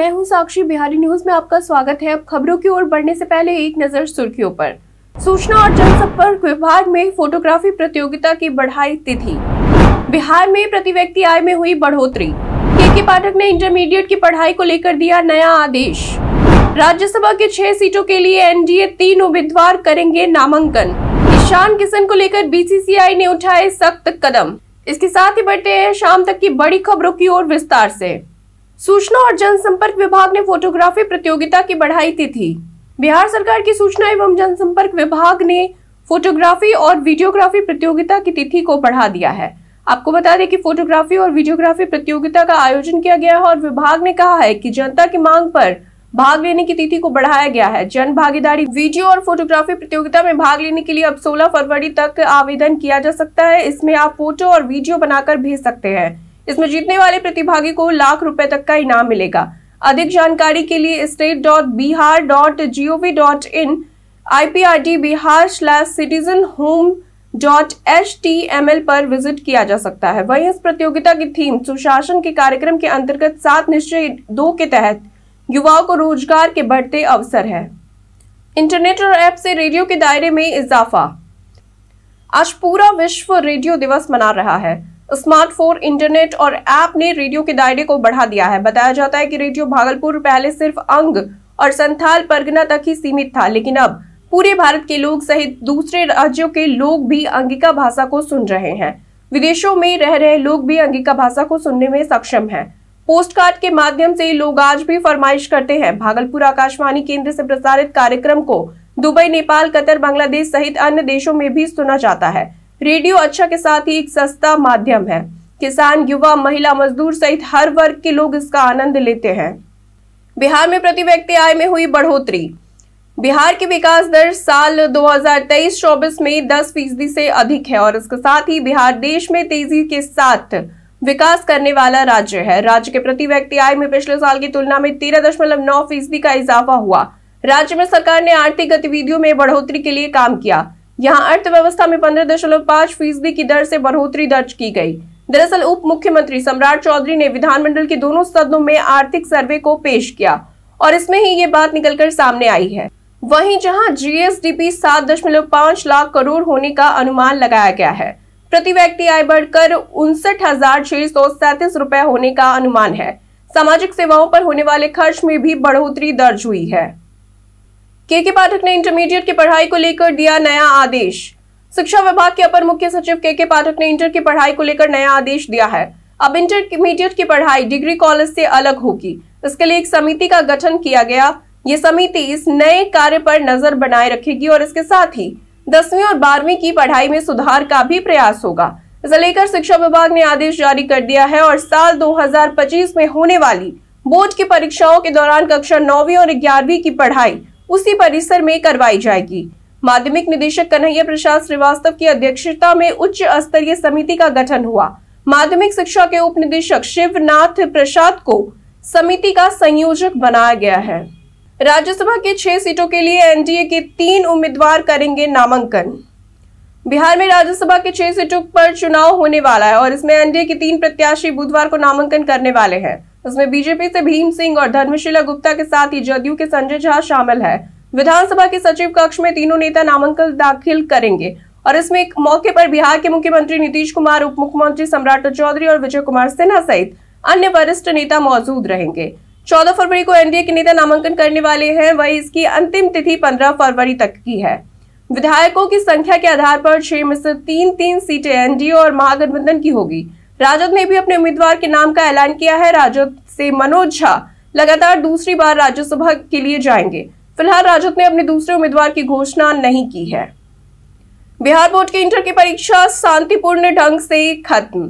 मैं हूं साक्षी, बिहारी न्यूज में आपका स्वागत है। अब खबरों की ओर बढ़ने से पहले एक नजर सुर्खियों पर। सूचना और जनसंपर्क विभाग में फोटोग्राफी प्रतियोगिता की बढ़ाई तिथि। बिहार में प्रति व्यक्ति आय में हुई बढ़ोतरी। के पाठक ने इंटरमीडिएट की पढ़ाई को लेकर दिया नया आदेश। राज्यसभा के 6 सीटों के लिए एनडीए 3 उम्मीदवार करेंगे नामांकन। ईशान किशन को लेकर बीसीसीआई ने उठाए सख्त कदम। इसके साथ ही बढ़ते हैं शाम तक की बड़ी खबरों की ओर विस्तार से। सूचना और जनसंपर्क विभाग ने फोटोग्राफी प्रतियोगिता की बढ़ाई तिथि। बिहार सरकार की सूचना एवं जनसंपर्क विभाग ने फोटोग्राफी और वीडियोग्राफी प्रतियोगिता की तिथि को बढ़ा दिया है। आपको बता दें कि फोटोग्राफी और वीडियोग्राफी प्रतियोगिता का आयोजन किया गया है और विभाग ने कहा है कि जनता की मांग पर भाग लेने की तिथि को बढ़ाया गया है। जन भागीदारी वीडियो और फोटोग्राफी प्रतियोगिता में भाग लेने के लिए अब 16 फरवरी तक आवेदन किया जा सकता है। इसमें आप फोटो और वीडियो बनाकर भेज सकते हैं। इसमें जीतने वाले प्रतिभागी को लाख रुपए तक का इनाम मिलेगा। अधिक जानकारी के लिए state.bihar.gov.in/iprdbihar/citizenhome.html पर विजिट किया जा सकता है। वहीं इस प्रतियोगिता की थीम सुशासन के कार्यक्रम के अंतर्गत 7 निश्चय 2 के तहत युवाओं को रोजगार के बढ़ते अवसर है। इंटरनेट और ऐप से रेडियो के दायरे में इजाफा। आज पूरा विश्व रेडियो दिवस मना रहा है। स्मार्टफोन, इंटरनेट और ऐप ने रेडियो के दायरे को बढ़ा दिया है। बताया जाता है कि रेडियो भागलपुर पहले सिर्फ अंग और संथाल परगना तक ही सीमित था, लेकिन अब पूरे भारत के लोग सहित दूसरे राज्यों के लोग भी अंगिका भाषा को सुन रहे हैं। विदेशों में रह रहे लोग भी अंगिका भाषा को सुनने में सक्षम हैं। पोस्टकार्ड के माध्यम से लोग आज भी फरमाइश करते हैं। भागलपुर आकाशवाणी केंद्र से प्रसारित कार्यक्रम को दुबई, नेपाल, कतर, बांग्लादेश सहित अन्य देशों में भी सुना जाता है। रेडियो अच्छा के साथ ही एक सस्ता माध्यम है। किसान, युवा, महिला, मजदूर सहित हर वर्ग के लोग इसका आनंद लेते हैं। बिहार में प्रति व्यक्ति आय में हुई बढ़ोतरी। बिहार की विकास दर साल 2023-24 में 10% से अधिक है और इसके साथ ही बिहार देश में तेजी के साथ विकास करने वाला राज्य है। राज्य के प्रति व्यक्ति आय में पिछले साल की तुलना में 13.9% का इजाफा हुआ। राज्य में सरकार ने आर्थिक गतिविधियों में बढ़ोतरी के लिए काम किया। यहाँ अर्थव्यवस्था में 15.5% की दर से बढ़ोतरी दर्ज की गई। दरअसल उप मुख्यमंत्री सम्राट चौधरी ने विधानमंडल के दोनों सदनों में आर्थिक सर्वे को पेश किया और इसमें ही ये बात निकलकर सामने आई है। वहीं जहां जीएसडीपी 7.5 लाख करोड़ होने का अनुमान लगाया गया है, प्रति व्यक्ति आय बढ़कर 59,637 रुपए होने का अनुमान है। सामाजिक सेवाओं पर होने वाले खर्च में भी बढ़ोतरी दर्ज हुई है। के पाठक ने इंटरमीडिएट की पढ़ाई को लेकर दिया नया आदेश। शिक्षा विभाग के अपर मुख्य सचिव के पाठक ने इंटर की पढ़ाई को लेकर नया आदेश दिया है। अब इंटरमीडिएट की पढ़ाई डिग्री कॉलेज से अलग होगी। इसके लिए एक समिति का गठन किया गया। ये समिति इस नए कार्य पर नजर बनाए रखेगी और इसके साथ ही 10वीं और 12वीं की पढ़ाई में सुधार का भी प्रयास होगा। इसे लेकर शिक्षा विभाग ने आदेश जारी कर दिया है और साल 2025 में होने वाली बोर्ड की परीक्षाओं के दौरान कक्षा 9वीं और 11वीं की पढ़ाई उसी परिसर में करवाई जाएगी। माध्यमिक निदेशक कन्हैया प्रसाद श्रीवास्तव की अध्यक्षता में उच्च स्तरीय समिति का गठन हुआ। माध्यमिक शिक्षा के उप निदेशक शिवनाथ प्रसाद को समिति का संयोजक बनाया गया है। राज्यसभा के 6 सीटों के लिए एनडीए के 3 उम्मीदवार करेंगे नामांकन। बिहार में राज्यसभा के 6 सीटों पर चुनाव होने वाला है और इसमें एनडीए के 3 प्रत्याशी बुधवार को नामांकन करने वाले हैं। इसमें बीजेपी से भीम सिंह और धर्मशिला गुप्ता के साथ ही जदयू के संजय झा शामिल है। विधानसभा के सचिव कक्ष में तीनों नेता नामांकन दाखिल करेंगे और इसमें एक मौके पर बिहार के मुख्यमंत्री नीतीश कुमार, उप मुख्यमंत्री सम्राट चौधरी और विजय कुमार सिन्हा सहित अन्य वरिष्ठ नेता मौजूद रहेंगे। 14 फरवरी को एनडीए के नेता नामांकन करने वाले हैं, वहीं इसकी अंतिम तिथि 15 फरवरी तक की है। विधायकों की संख्या के आधार पर 6 में से 3 सीटें एनडीए और महागठबंधन की होगी। राजद ने भी अपने उम्मीदवार के नाम का ऐलान किया है। राजद से मनोज झा लगातार दूसरी बार राज्यसभा के लिए जाएंगे। फिलहाल राजद ने अपने दूसरे उम्मीदवार की घोषणा नहीं की है। बिहार बोर्ड के इंटर की परीक्षा शांतिपूर्ण ढंग से खत्म।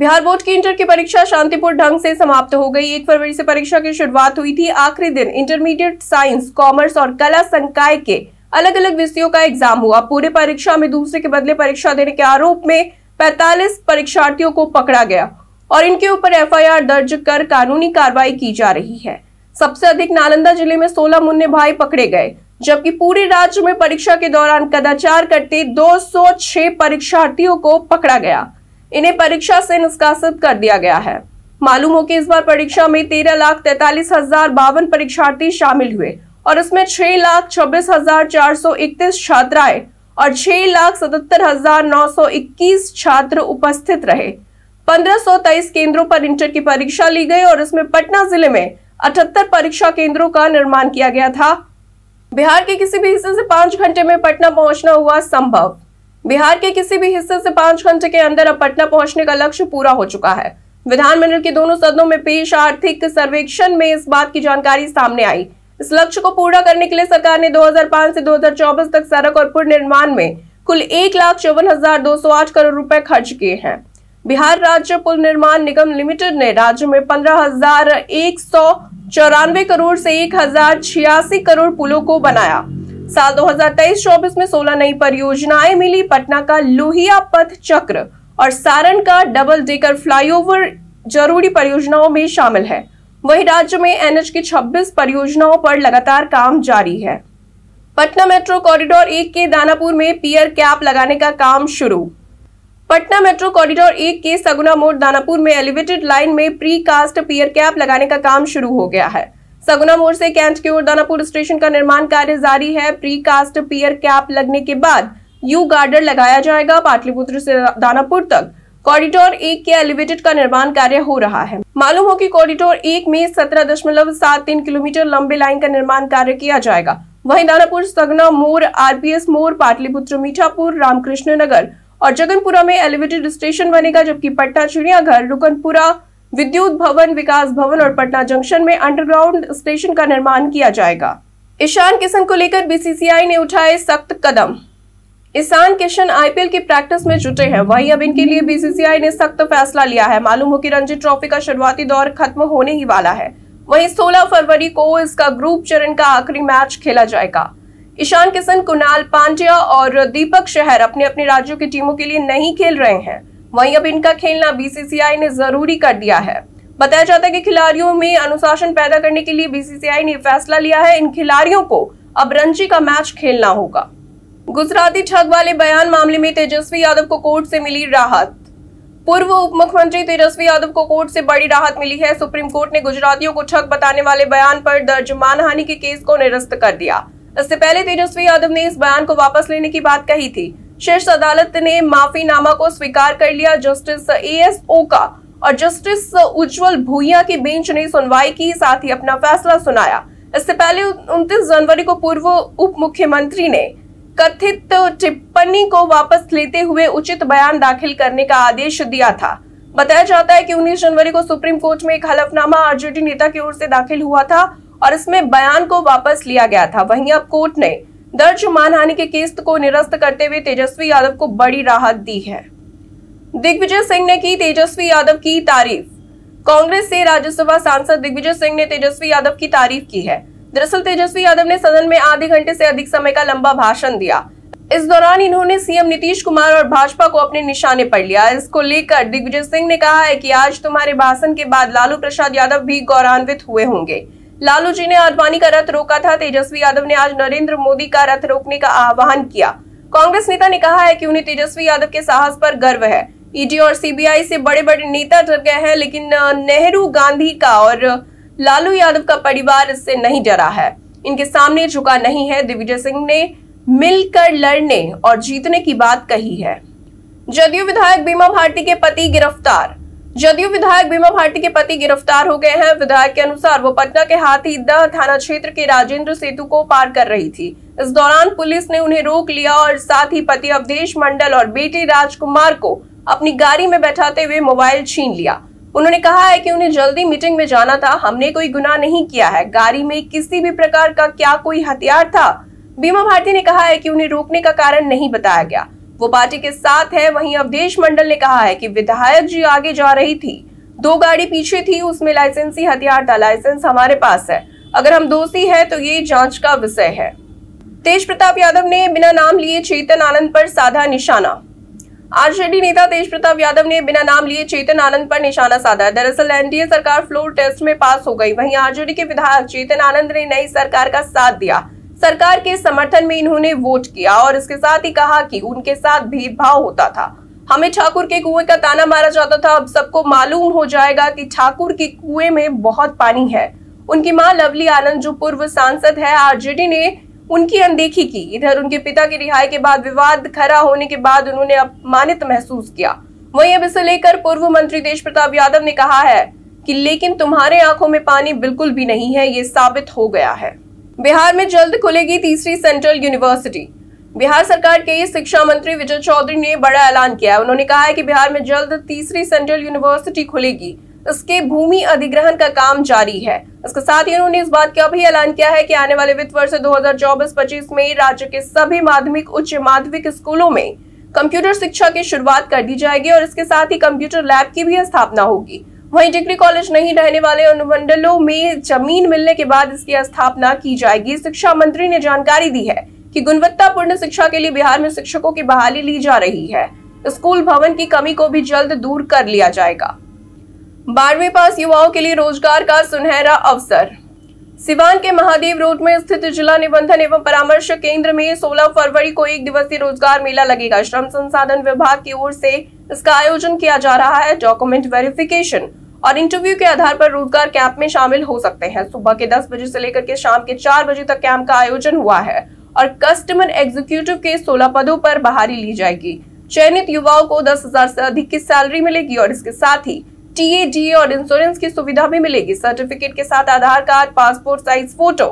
बिहार बोर्ड की इंटर की परीक्षा शांतिपूर्ण ढंग से समाप्त हो गई। 1 फरवरी से परीक्षा की शुरुआत हुई थी। आखिरी दिन इंटरमीडिएट, साइंस, कॉमर्स और कला संकाय के अलग अलग विषयों का एग्जाम हुआ। पूरे परीक्षा में दूसरे के बदले परीक्षा देने के आरोप में 45 परीक्षार्थियों को पकड़ा गया और इनके ऊपर एफआईआर दर्ज कर कानूनी कार्रवाई की जा रही है। सबसे अधिक नालंदा जिले में 16 मुन्ने भाई पकड़े गए, जबकि पूरे राज्य में परीक्षा के दौरान कदाचार करते 206 परीक्षार्थियों को पकड़ा गया। इन्हें परीक्षा से निष्कासित कर दिया गया है। मालूम हो कि इस बार परीक्षा में 13,43,052 परीक्षार्थी शामिल हुए और इसमें 6,26,431 छात्राएं और 6,77,921 छात्र उपस्थित रहे। 1523 केंद्रों पर इंटर की परीक्षा ली गई और इसमें पटना जिले में 78 परीक्षा केंद्रों का निर्माण किया गया था। बिहार के किसी भी हिस्से से 5 घंटे में पटना पहुंचना हुआ संभव। बिहार के किसी भी हिस्से से 5 घंटे के अंदर अब पटना पहुंचने का लक्ष्य पूरा हो चुका है। विधानमंडल के दोनों सदनों में पेश आर्थिक सर्वेक्षण में इस बात की जानकारी सामने आई। इस लक्ष्य को पूरा करने के लिए सरकार ने 2005 से 2024 तक सड़क और पुल निर्माण में कुल 1,54,208 करोड़ रुपए खर्च किए हैं। बिहार राज्य पुल निर्माण निगम लिमिटेड ने राज्य में 15,194 करोड़ से 1,086 करोड़ पुलों को बनाया। साल 2023-24 में 16 नई परियोजनाएं मिली। पटना का लोहिया पथ चक्र और सारण का डबल डेकर फ्लाईओवर जरूरी परियोजनाओं में शामिल है। वहीं राज्य में एनएच की 26 परियोजनाओं पर लगातार काम जारी है। पटना मेट्रो कॉरिडोर 1 के दानापुर में पियर कैप लगाने का काम शुरू। पटना मेट्रो कॉरिडोर 1 के सगुना मोड़ दानापुर में एलिवेटेड लाइन में प्री कास्ट पियर कैप लगाने का काम शुरू हो गया है। सगुना मोड़ से कैंट की ओर दानापुर स्टेशन का निर्माण कार्य जारी है। प्री कास्ट पियर कैप लगने के बाद यू गार्डर लगाया जाएगा। पाटलिपुत्र से दानापुर तक कॉरिडोर 1 के एलिवेटेड का निर्माण कार्य हो रहा है। मालूम हो कि कॉरिडोर 1 में 17.73 किलोमीटर लंबे लाइन का निर्माण कार्य किया जाएगा। वहीं दानापुर सगना मोड़, आरपीएस मोड़, पाटलिपुत्र, मीठापुर, रामकृष्ण नगर और जगनपुरा में एलिवेटेड स्टेशन बनेगा, जबकि पटना चिड़ियाघर, रुकनपुरा विद्युत भवन, विकास भवन और पटना जंक्शन में अंडरग्राउंड स्टेशन का निर्माण किया जाएगा। ईशान किशन को लेकर बीसीसीआई ने उठाए सख्त कदम। ईशान किशन आईपीएल की प्रैक्टिस में जुटे हैं, वहीं अब इनके लिए बीसीसीआई ने सख्त फैसला लिया है। मालूम हो कि रणजी ट्रॉफी का शुरुआती दौर खत्म होने ही वाला है। वहीं 16 फरवरी को इसका ग्रुप चरण का आखिरी मैच खेला जाएगा। ईशान किशन, कुणाल पांड्या और दीपक शहर अपने अपने राज्यों की टीमों के लिए नहीं खेल रहे हैं। वहीं अब इनका खेलना बीसीसीआई ने जरूरी कर दिया है। बताया जाता है कि खिलाड़ियों में अनुशासन पैदा करने के लिए बीसीसीआई ने फैसला लिया है। इन खिलाड़ियों को अब रणजी का मैच खेलना होगा। गुजराती ठग वाले बयान मामले में तेजस्वी यादव को कोर्ट से मिली राहत। पूर्व उप मुख्यमंत्री तेजस्वी यादव को कोर्ट से बड़ी राहत मिली है। सुप्रीम कोर्ट ने गुजरातियों को ठग बताने वाले बयान पर दर्ज मानहानि के केस को निरस्त कर दिया। इससे पहले तेजस्वी यादव ने इस बयान को वापस लेने की बात कही थी। शीर्ष अदालत ने माफीनामा को स्वीकार कर लिया। Justice A.S. ओका और जस्टिस उज्जवल भुइया की बेंच ने सुनवाई की, साथ ही अपना फैसला सुनाया। इससे पहले 29 जनवरी को पूर्व उप मुख्यमंत्री ने कथित टिप्पणी को वापस लेते हुए उचित बयान दाखिल करने का आदेश दिया था। बताया जाता है कि 19 जनवरी को सुप्रीम कोर्ट में एक हलफनामा आरजेडी नेता की ओर से दाखिल हुआ था और इसमें बयान को वापस लिया गया था। वहीं अब कोर्ट ने दर्ज मानहानि के केस को निरस्त करते हुए तेजस्वी यादव को बड़ी राहत दी है। दिग्विजय सिंह ने की तेजस्वी यादव की तारीफ। कांग्रेस से राज्यसभा सांसद दिग्विजय सिंह ने तेजस्वी यादव की तारीफ की है। दरअसल तेजस्वी यादव ने सदन में आधे घंटे से अधिक समय का लंबा भाषण दिया। इस दौरान इन्होंने सीएम नीतीश कुमार और भाजपा को अपने निशाने पर लिया। इसको लेकर दिग्विजय सिंह ने कहा है कि आज तुम्हारे भाषण के बाद लालू प्रसाद यादव भी गौरवान्वित हुए होंगे। लालू जी ने आडवाणी का रथ रोका था, तेजस्वी यादव ने आज नरेंद्र मोदी का रथ रोकने का आह्वान किया। कांग्रेस नेता ने कहा है कि उन्हें तेजस्वी यादव के साहस पर गर्व है। ईडी और सीबीआई से बड़े बड़े नेता डर गए हैं, लेकिन नेहरू, गांधी का और लालू यादव का परिवार इससे नहीं डरा है, इनके सामने झुका नहीं है। दिग्विजय सिंह ने मिलकर लड़ने और जीतने की बात कही है। जदयू विधायक बीमा भारती के पति गिरफ्तार। जदयू विधायक बीमा भारती के पति गिरफ्तार हो गए हैं। विधायक के अनुसार वो पटना के हाथीदह थाना क्षेत्र के राजेंद्र सेतु को पार कर रही थी। इस दौरान पुलिस ने उन्हें रोक लिया और साथ ही पति अवधेश मंडल और बेटे राजकुमार को अपनी गाड़ी में बैठाते हुए मोबाइल छीन लिया। उन्होंने कहा है कि उन्हें जल्दी मीटिंग में जाना था। हमने कोई गुनाह नहीं किया है। गाड़ी में किसी भी प्रकार का क्या कोई हथियार था? बीमा भारती ने कहा है कि उन्हें रोकने का कारण नहीं बताया गया, वो पार्टी के साथ है। वहीं अवधेश मंडल ने कहा है कि विधायक जी आगे जा रही थी, 2 गाड़ी पीछे थी, उसमें लाइसेंसी हथियार था। लाइसेंस हमारे पास है, अगर हम दोषी हैं तो ये जांच का विषय है। तेज प्रताप यादव ने बिना नाम लिए चेतन आनंद पर साधा निशाना। आरजेडी नेता तेज प्रताप यादव ने बिना नाम लिए चेतन आनंद पर निशाना साधा। दरअसल एनडीए सरकार फ्लोर टेस्ट में पास हो गई। वहीं आरजेडी के विधायक चेतन आनंद ने नई सरकार का साथ दिया। सरकार के समर्थन में इन्होंने वोट किया और इसके साथ ही कहा कि उनके साथ भेदभाव होता था। हमें ठाकुर के कुएं का ताना मारा जाता था, अब सबको मालूम हो जाएगा कि ठाकुर के कुएं में बहुत पानी है। उनकी मां लवली आनंद जो पूर्व सांसद है, आरजेडी ने उनकी अनदेखी की। इधर उनके पिता की रिहाई के बाद विवाद खड़ा होने के बाद उन्होंने अपमानित महसूस किया। वहीं अब इसे लेकर पूर्व मंत्री तेज प्रताप यादव ने कहा है कि लेकिन तुम्हारे आंखों में पानी बिल्कुल भी नहीं है, ये साबित हो गया है। बिहार में जल्द खुलेगी तीसरी सेंट्रल यूनिवर्सिटी। बिहार सरकार के शिक्षा मंत्री विजय चौधरी ने बड़ा ऐलान किया है। उन्होंने कहा है कि बिहार में जल्द तीसरी सेंट्रल यूनिवर्सिटी खुलेगी, इसके भूमि अधिग्रहण का काम जारी है। इसके साथ ही उन्होंने इस बात का भी ऐलान किया है कि आने वाले वित्त वर्ष 2024-25 में राज्य के सभी माध्यमिक उच्च माध्यमिक स्कूलों में कंप्यूटर शिक्षा की शुरुआत कर दी जाएगी और इसके साथ ही कंप्यूटर लैब की भी स्थापना होगी। वहीं डिग्री कॉलेज नहीं रहने वाले अनुमंडलों में जमीन मिलने के बाद इसकी स्थापना की जाएगी। शिक्षा मंत्री ने जानकारी दी है कि गुणवत्तापूर्ण शिक्षा के लिए बिहार में शिक्षकों की बहाली ली जा रही है। स्कूल भवन की कमी को भी जल्द दूर कर लिया जाएगा। 12वीं पास युवाओं के लिए रोजगार का सुनहरा अवसर। सिवान के महादेव रोड में स्थित जिला निबंधन एवं परामर्श केंद्र में 16 फरवरी को एक दिवसीय रोजगार मेला लगेगा। श्रम संसाधन विभाग की ओर से इसका आयोजन किया जा रहा है। डॉक्यूमेंट वेरिफिकेशन और इंटरव्यू के आधार पर रोजगार कैंप में शामिल हो सकते हैं। सुबह के 10 बजे से लेकर के शाम के 4 बजे तक कैंप का आयोजन हुआ है और कस्टमर एग्जीक्यूटिव के 16 पदों पर बहाली ली जाएगी। चयनित युवाओं को 10,000 से अधिक की सैलरी मिलेगी और इसके साथ ही टीए और इंश्योरेंस की सुविधा भी मिलेगी। सर्टिफिकेट के साथ Aadhaar card, passport size photo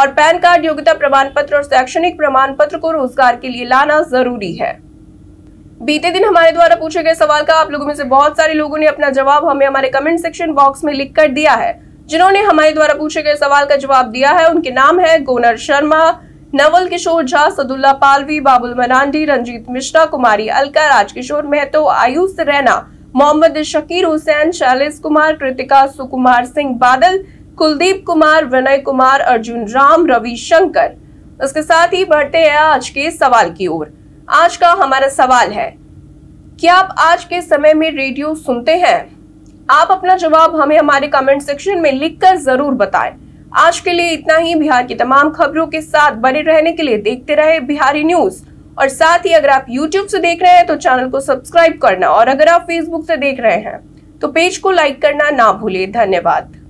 और पैन कार्ड, योग्यता प्रमाण पत्र और शैक्षणिक प्रमाण पत्र को रोजगार के लिए लाना जरूरी है। बीते दिन हमारे द्वारा पूछे गए सवाल का आप लोगों में से बहुत सारे लोगों ने अपना जवाब हमें हमारे कमेंट सेक्शन बॉक्स में लिख कर दिया है। जिन्होंने हमारे द्वारा पूछे गए सवाल का जवाब दिया है उनके नाम है गोनर शर्मा, नवल किशोर झा, सदुल्ला पालवी, बाबुल मरांडी, रंजीत मिश्रा, कुमारी अलका, राजकिशोर महतो, आयुष रैना, मोहम्मद शकीर हुसैन, शैलेश कुमार, कृतिका सुकुमार सिंह बादल, कुलदीप कुमार, विनय कुमार, अर्जुन राम, रवि शंकर। इसके साथ ही बढ़ते हैं आज के सवाल की ओर। आज का हमारा सवाल है, क्या आप आज के समय में रेडियो सुनते हैं? आप अपना जवाब हमें हमारे कमेंट सेक्शन में लिखकर जरूर बताएं। आज के लिए इतना ही। बिहार की तमाम खबरों के साथ बने रहने के लिए देखते रहे बिहारी न्यूज। और साथ ही अगर आप YouTube से देख रहे हैं तो चैनल को सब्सक्राइब करना और अगर आप Facebook से देख रहे हैं तो पेज को लाइक करना ना भूलें। धन्यवाद।